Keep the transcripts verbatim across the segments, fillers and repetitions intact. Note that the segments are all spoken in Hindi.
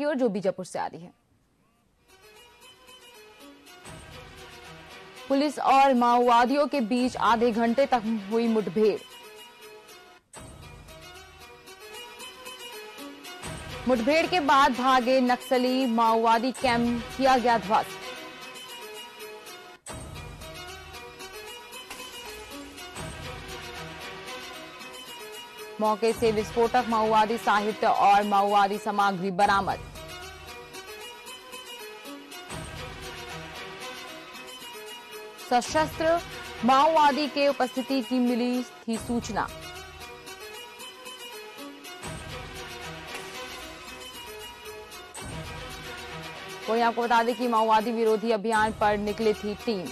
की ओर जो बीजापुर से आ रही है। पुलिस और माओवादियों के बीच आधे घंटे तक हुई मुठभेड़। मुठभेड़ के बाद भागे नक्सली, माओवादी कैंप किया गया ध्वस्त। मौके से विस्फोटक, माओवादी साहित्य और माओवादी सामग्री बरामद। सशस्त्र माओवादी के उपस्थिति की मिली थी सूचना। वहीं आपको बता दें कि माओवादी विरोधी अभियान पर निकली थी टीम।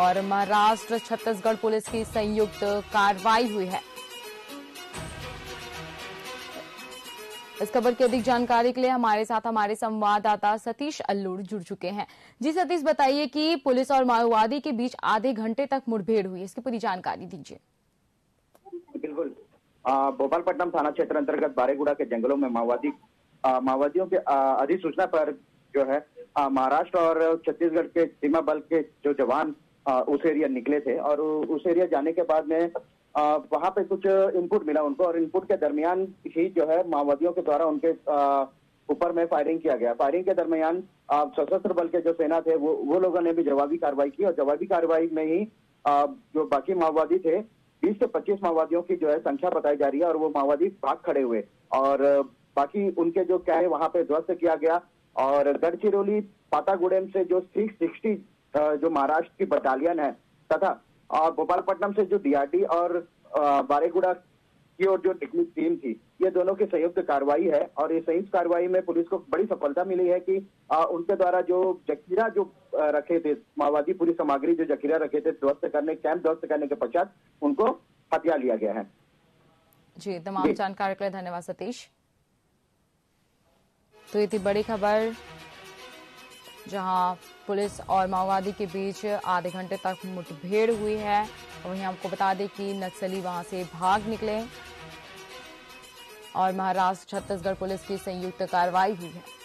और महाराष्ट्र छत्तीसगढ़ पुलिस की संयुक्त कार्रवाई हुई है। इस खबर की अधिक जानकारी के लिए हमारे साथ हमारे संवाददाता सतीश अल्लूर जुड़ चुके हैं। जी सतीश, बताइए कि पुलिस और माओवादी के बीच आधे घंटे तक मुठभेड़ हुई, इसकी पूरी जानकारी दीजिए। बिल्कुल, भोपालपट्टनम थाना क्षेत्र अंतर्गत बारेगुड़ा के जंगलों में माओवादी माओवादियों के अधिसूचना पर जो है महाराष्ट्र और छत्तीसगढ़ के सीमा बल के जो जवान आ, उस एरिया निकले थे और उस एरिया जाने के बाद में आ, वहां पे कुछ इनपुट मिला उनको, और इनपुट के दरमियान ही जो है माओवादियों के द्वारा उनके ऊपर में फायरिंग किया गया। फायरिंग के दरमियान सशस्त्र बल के जो सेना थे वो वो लोगों ने भी जवाबी कार्रवाई की, और जवाबी कार्रवाई में ही आ, जो बाकी माओवादी थे बीस से पच्चीस माओवादियों की जो है संख्या बताई जा रही है, और वो माओवादी भाग खड़े हुए और बाकी उनके जो क्या है वहां पे ध्वस्त किया गया। और गढ़चिरोली पातागुड़ेम से जो थ्री सिक्सटी जो महाराष्ट्र की बटालियन है तथा भोपालपट्टनम से जो डीआरटी और बारेगुड़ा की ओर जो निकली टीम थी, ये दोनों की संयुक्त कार्रवाई है। और ये संयुक्त कार्रवाई में पुलिस को बड़ी सफलता मिली है कि आ, उनके द्वारा जो जखीरा जो रखे थे माओवादी, पूरी सामग्री जो जखीरा रखे थे ध्वस्त करने, कैंप ध्वस्त करने के पश्चात उनको हत्या लिया गया है। जी, तमाम जानकारी के लिए धन्यवाद सतीश। तो ये थी बड़ी खबर, जहां पुलिस और माओवादी के बीच आधे घंटे तक मुठभेड़ हुई है। वहीं आपको बता दें कि नक्सली वहां से भाग निकले और महाराष्ट्र छत्तीसगढ़ पुलिस की संयुक्त कार्रवाई हुई है।